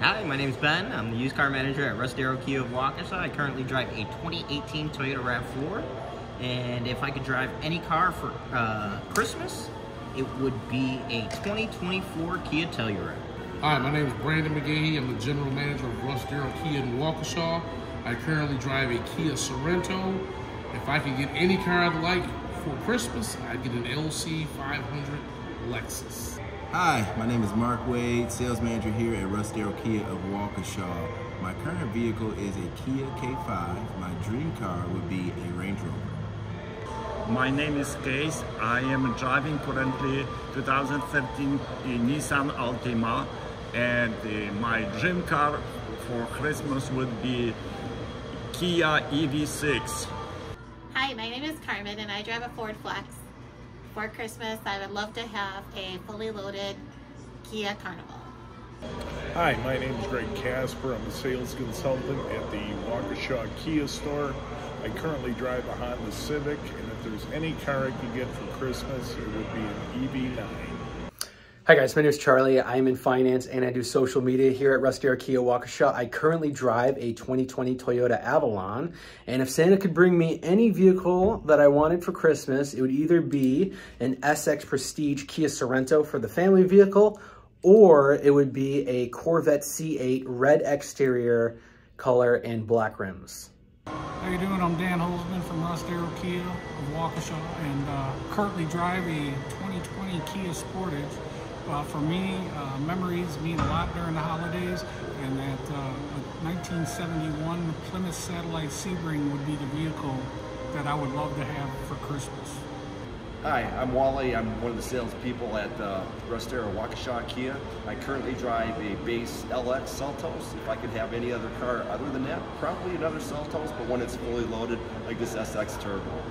Hi, my name's Ben. I'm the used car manager at Russ Darrow Kia of Waukesha. I currently drive a 2018 Toyota RAV4, and if I could drive any car for Christmas, it would be a 2024 Kia Telluride. Hi, my name is Brandon McGee. I'm the general manager of Russ Darrow Kia in Waukesha. I currently drive a Kia Sorento. If I could get any car I'd like for Christmas, I'd get an LC500 Lexus. Hi, my name is Mark Wade, sales manager here at Russ Darrow Kia of Waukesha. My current vehicle is a Kia K5. My dream car would be a Range Rover. My name is Case. I am driving currently 2013 Nissan Altima, and my dream car for Christmas would be Kia EV6. Hi, my name is Carmen, and I drive a Ford Flex. For Christmas, I would love to have a fully loaded Kia Carnival. Hi, my name is Greg Casper. I'm a sales consultant at the Waukesha Kia store. I currently drive a Honda Civic, and if there's any car I could get for Christmas, it would be an EV9. Hi guys, my name is Charlie. I'm in finance and I do social media here at Russ Darrow Kia Waukesha. I currently drive a 2020 Toyota Avalon, and if Santa could bring me any vehicle that I wanted for Christmas, it would either be an SX Prestige Kia Sorento for the family vehicle, or it would be a Corvette C8 red exterior color and black rims. How you doing? I'm Dan Holzman from Russ Darrow Kia of Waukesha, and currently drive a 2020 Kia Sportage. For me, memories mean a lot during the holidays, and that 1971 Plymouth Satellite Sebring would be the vehicle that I would love to have for Christmas. Hi, I'm Wally. I'm one of the sales people at Russ Darrow Waukesha Kia. I currently drive a base LX Seltos. If I could have any other car other than that, probably another Seltos, but one that's fully loaded like this SX Turbo.